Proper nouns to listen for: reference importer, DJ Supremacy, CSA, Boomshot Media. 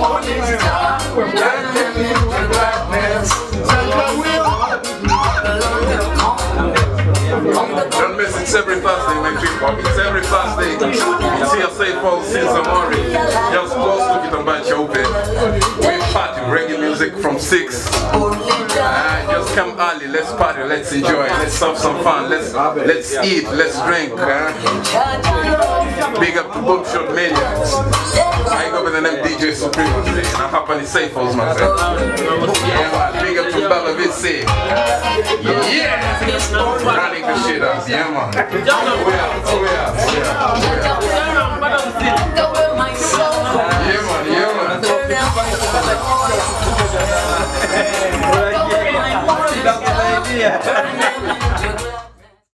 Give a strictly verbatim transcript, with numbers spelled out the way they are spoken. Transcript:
Don't miss it, it's every Thursday, my people. It's every Thursday. C S A Falls, C S A Mori. Just close to it and buy your open. We party reggae music from six. Uh, just come early, let's party, let's enjoy, let's have some fun, let's let's eat, let's drink. Uh. Big up to Boomshot Media. I go by the name D J Supremacy. And I happen to say Falls, my friend. Big up to Balavitsi. Yeah! Shit up, yeah man. We are, we are, we are. Yeah man, yeah man. That's the idea.